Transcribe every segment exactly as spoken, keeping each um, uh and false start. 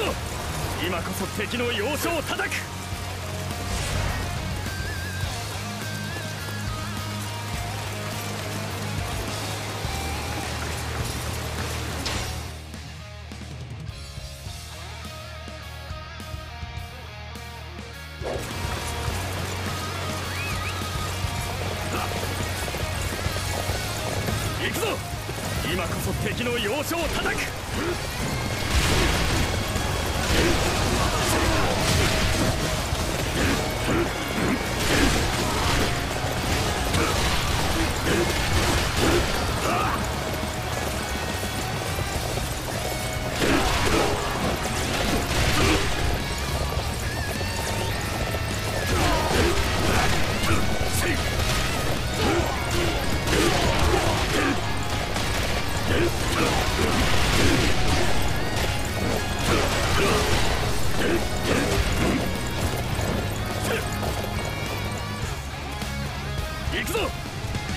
ぞ。今こそ敵の要所を叩く。今こそ敵の要所を叩く。行くぞ。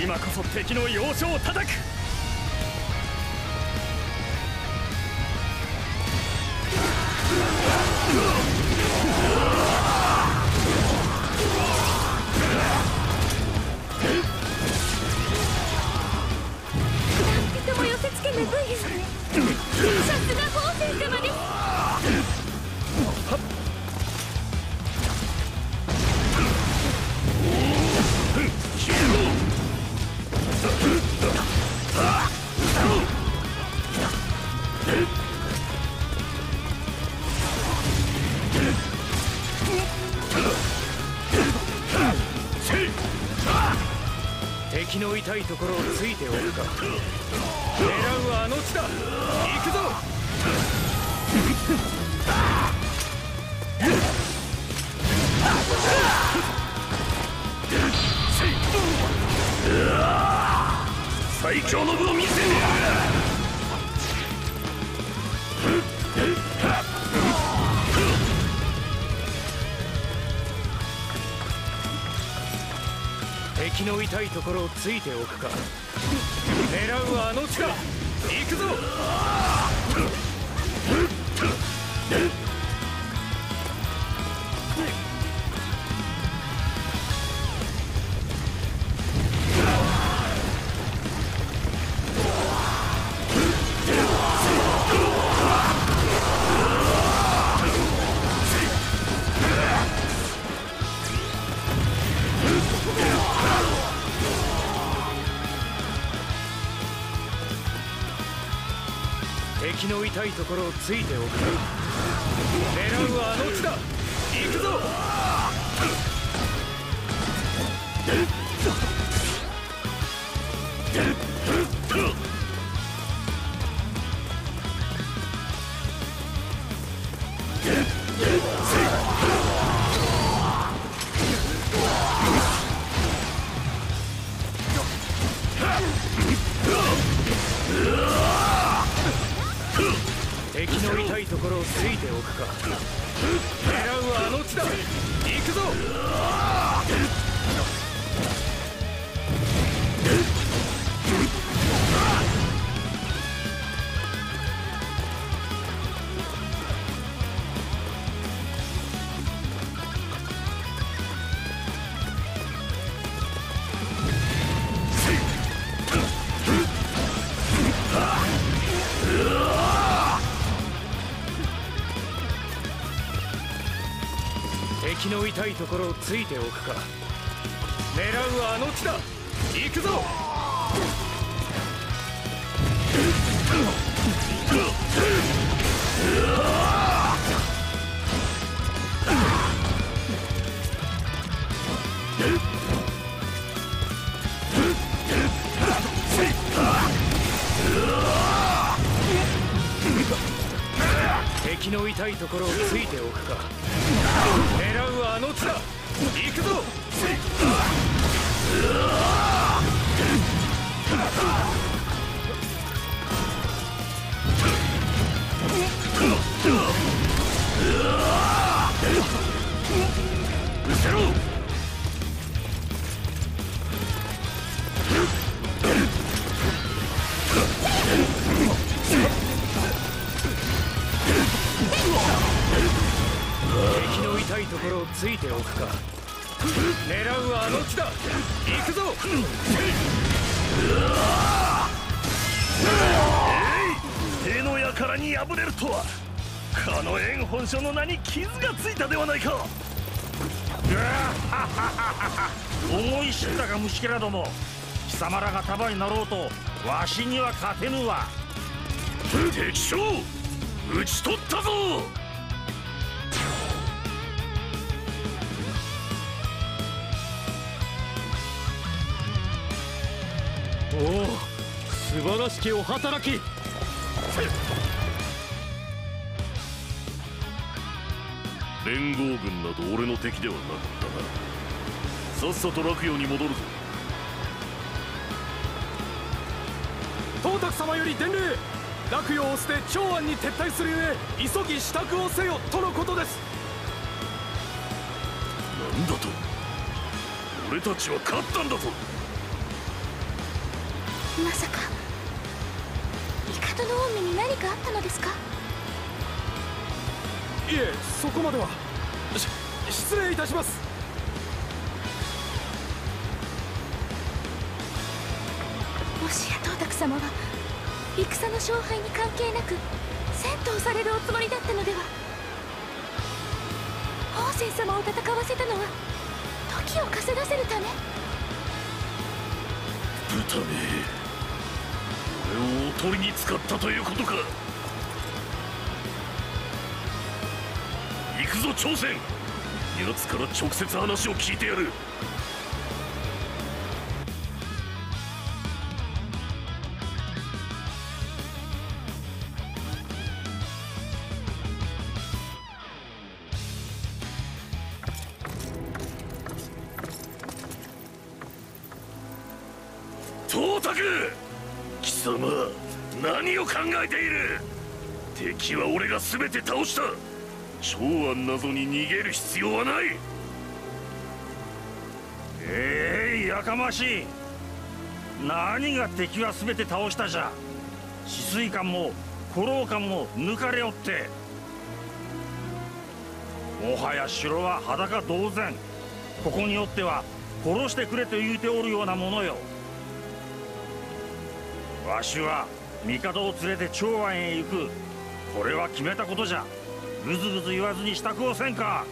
今こそ敵の要所を叩く。敵の痛いところをついておるか。狙うはあの地だ。行くぞ。最強の武を見せねえや。敵の痛いところをついておくか。狙うはあの地だ。行くぞ。敵の痛いところをついておく。狙うはあの地だ。行くぞ。敵の痛いところをついておくか。狙うはあの地だ。行くぞ。敵の痛いところをついておくか。狙うはあの地だ。行くぞ。敵の痛いところをついておくか。狙うはあの地だ。行くぞ。後ろ。ところをついておくか。狙うはあの木だ。行くぞ。えい、手の輩に敗れるとは、この円本所の名に傷がついたではないか。思い知ったか、虫けらども。貴様らが束になろうと、わしには勝てぬわ。敵将、討ち取ったぞ。おお、素晴らしきお働き。連合軍など俺の敵ではなかったな。さっさと洛陽に戻るぞ。董卓様より伝令、洛陽を捨て長安に撤退するゆえ、急ぎ支度をせよとのことです。なんだと、俺たちは勝ったんだぞ。まさか帝の御身に何かあったのですか。いえ、そこまでは。し失礼いたします。もしや董卓様は戦の勝敗に関係なく戦闘されるおつもりだったのでは。法政様を戦わせたのは時を稼がせるため。豚め、俺をおとりに使ったということか。行くぞ朝鮮、奴から直接話を聞いてやる。董卓、貴様、何を考えている。敵は俺が全て倒した。長安などに逃げる必要はない。ええー、やかましい。何が敵は全て倒したじゃ。止水艦も虎牢艦も抜かれおって、もはや城は裸同然。ここにおっては殺してくれと言うておるようなものよ。わしは帝を連れて長安へ行く、これは決めたことじゃ。ぐずぐず言わずに支度をせんか。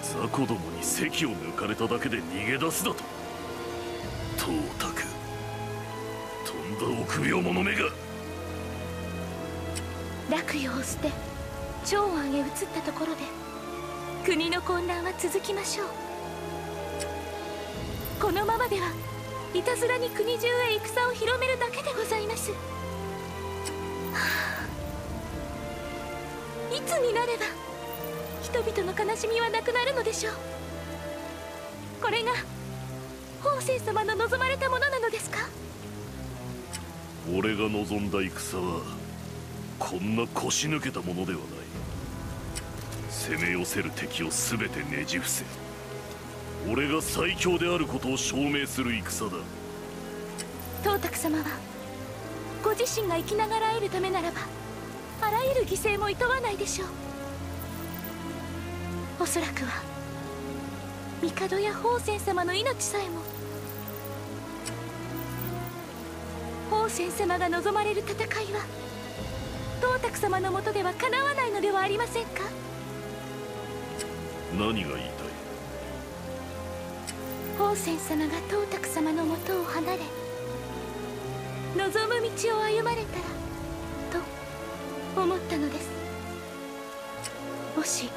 雑魚どもに席を抜かれただけで逃げ出すだと。董卓、とんだ臆病者めが。洛陽を捨て長安へ移ったところで国の混乱は続きましょう。このままではいたずらに国中へ戦を広めるだけでございます、はあ、いつになれば人々の悲しみはなくなるのでしょう。これが法政様の望まれたものなのですか。俺が望んだ戦はこんな腰抜けたものではない。攻め寄せる敵を全てねじ伏せ、俺が最強であることを証明する戦だ。董卓様はご自身が生きながらえるためならばあらゆる犠牲もいとわないでしょう。おそらくは帝や法然様の命さえも法然様が望まれる戦いは董卓様のもとではかなわないのではありませんか。何が言いたい。法然様が董卓様のもとを離れ望む道を歩まれたらと思ったのです。もし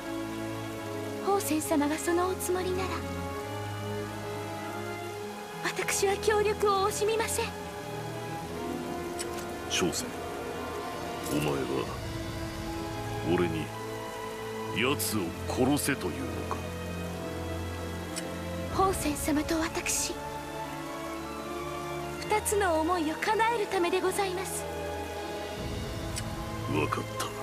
法然様がそのおつもりなら私は協力を惜しみません。朝鮮、お前は俺に奴を殺せというのか。法然様と私、二つの思いを叶えるためでございます。分かった。